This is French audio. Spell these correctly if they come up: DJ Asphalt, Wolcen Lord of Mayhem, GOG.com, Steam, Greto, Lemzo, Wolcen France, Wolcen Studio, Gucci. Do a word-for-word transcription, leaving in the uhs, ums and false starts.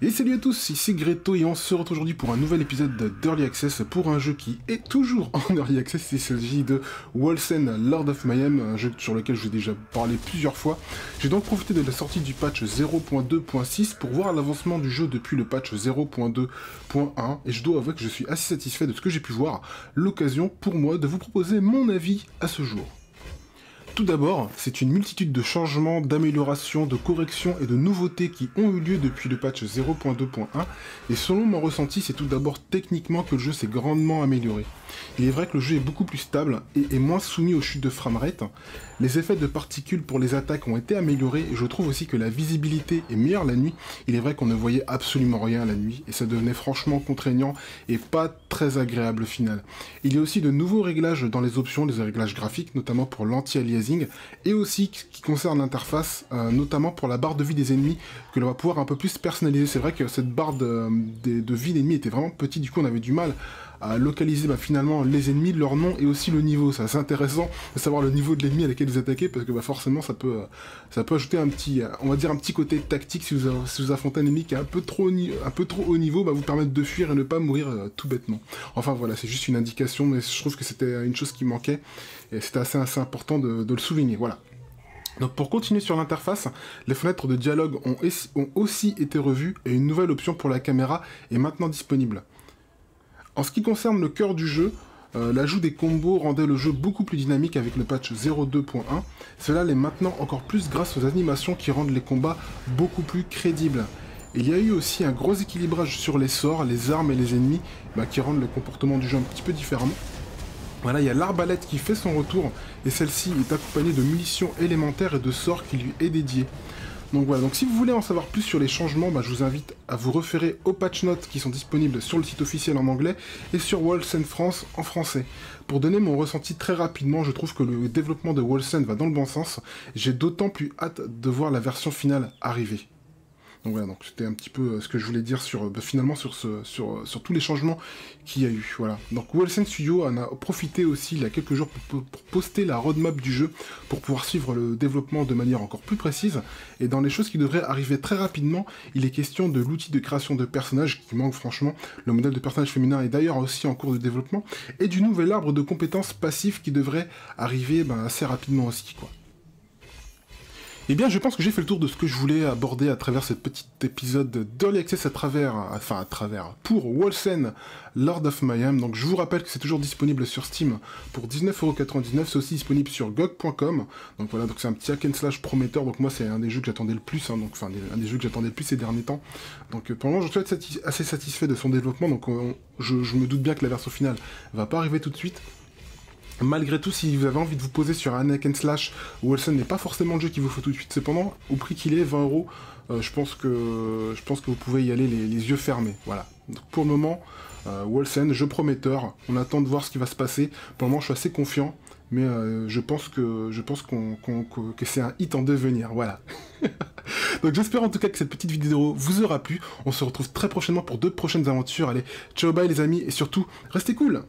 Et salut à tous, ici Greto et on se retrouve aujourd'hui pour un nouvel épisode d'Early Access pour un jeu qui est toujours en Early Access. Il s'agit de Wolcen Lord of Mayhem, un jeu sur lequel j'ai déjà parlé plusieurs fois. J'ai donc profité de la sortie du patch zéro point deux point six pour voir l'avancement du jeu depuis le patch zéro point deux point un et je dois avouer que je suis assez satisfait de ce que j'ai pu voir, l'occasion pour moi de vous proposer mon avis à ce jour. Tout d'abord, c'est une multitude de changements, d'améliorations, de corrections et de nouveautés qui ont eu lieu depuis le patch zéro point deux point un, et selon mon ressenti, c'est tout d'abord techniquement que le jeu s'est grandement amélioré. Il est vrai que le jeu est beaucoup plus stable et est moins soumis aux chutes de framerate. Les effets de particules pour les attaques ont été améliorés et je trouve aussi que la visibilité est meilleure la nuit. Il est vrai qu'on ne voyait absolument rien la nuit et ça devenait franchement contraignant et pas très agréable au final. Il y a aussi de nouveaux réglages dans les options, les réglages graphiques, notamment pour l'anti-aliasing, et aussi qui concerne l'interface, euh, notamment pour la barre de vie des ennemis, que l'on va pouvoir un peu plus personnaliser. C'est vrai que cette barre de, de, de vie d'ennemis était vraiment petite, du coup on avait du mal à localiser bah, finalement les ennemis, leur nom et aussi le niveau. Ça c'est intéressant de savoir le niveau de l'ennemi à laquelle vous attaquez, parce que bah, forcément ça peut, ça peut ajouter un petit, on va dire un petit côté tactique. Si vous, si vous affrontez un ennemi qui est un peu trop, un peu trop haut niveau, bah, vous permettre de fuir et ne pas mourir euh, tout bêtement. Enfin voilà, c'est juste une indication, mais je trouve que c'était une chose qui manquait et c'était assez, assez important de, de le souligner, voilà. Donc pour continuer sur l'interface, les fenêtres de dialogue ont, ont aussi été revues et une nouvelle option pour la caméra est maintenant disponible. En ce qui concerne le cœur du jeu, euh, l'ajout des combos rendait le jeu beaucoup plus dynamique avec le patch zéro point deux point un. Cela l'est maintenant encore plus grâce aux animations qui rendent les combats beaucoup plus crédibles. Il y a eu aussi un gros équilibrage sur les sorts, les armes et les ennemis bah, qui rendent le comportement du jeu un petit peu différemment. Voilà, il y a l'arbalète qui fait son retour, et celle-ci est accompagnée de munitions élémentaires et de sorts qui lui est dédié. Donc voilà, donc si vous voulez en savoir plus sur les changements, bah, je vous invite à vous référer aux patch notes qui sont disponibles sur le site officiel en anglais et sur Wolcen France en français. Pour donner mon ressenti très rapidement, je trouve que le développement de Wolcen va dans le bon sens, j'ai d'autant plus hâte de voir la version finale arriver. Donc voilà, donc c'était un petit peu ce que je voulais dire sur bah finalement sur, ce, sur, sur tous les changements qu'il y a eu. Voilà. Donc Wolcen Studio en a profité aussi il y a quelques jours pour, pour poster la roadmap du jeu pour pouvoir suivre le développement de manière encore plus précise. Et dans les choses qui devraient arriver très rapidement, il est question de l'outil de création de personnages qui manque franchement. Le modèle de personnage féminin est d'ailleurs aussi en cours de développement et du nouvel arbre de compétences passif qui devrait arriver bah, assez rapidement aussi, quoi. Eh bien, je pense que j'ai fait le tour de ce que je voulais aborder à travers ce petit épisode d'Early Access à travers, enfin à travers, pour Wolcen Lord of Mayhem. Donc, je vous rappelle que c'est toujours disponible sur Steam pour dix-neuf euros quatre-vingt-dix-neuf. C'est aussi disponible sur G O G point com. Donc voilà, donc c'est un petit hack and slash prometteur. Donc moi, c'est un des jeux que j'attendais le plus. Hein, donc, enfin, un des jeux que j'attendais le plus ces derniers temps. Donc, pour le moment, je suis satis assez satisfait de son développement. Donc, on, je, je me doute bien que la version finale va pas arriver tout de suite. Malgré tout, si vous avez envie de vous poser sur un hack and slash, Wolcen n'est pas forcément le jeu qu'il vous faut tout de suite. Cependant, au prix qu'il est, vingt euros, je pense que je pense que vous pouvez y aller les, les yeux fermés. Voilà. Donc pour le moment, euh, Wolcen, jeu prometteur. On attend de voir ce qui va se passer. Pour le moment, je suis assez confiant, mais euh, je pense que je pense qu'on qu'on, qu'on, que c'est un hit en devenir. Voilà. Donc j'espère en tout cas que cette petite vidéo vous aura plu. On se retrouve très prochainement pour deux prochaines aventures. Allez, ciao bye les amis et surtout restez cool.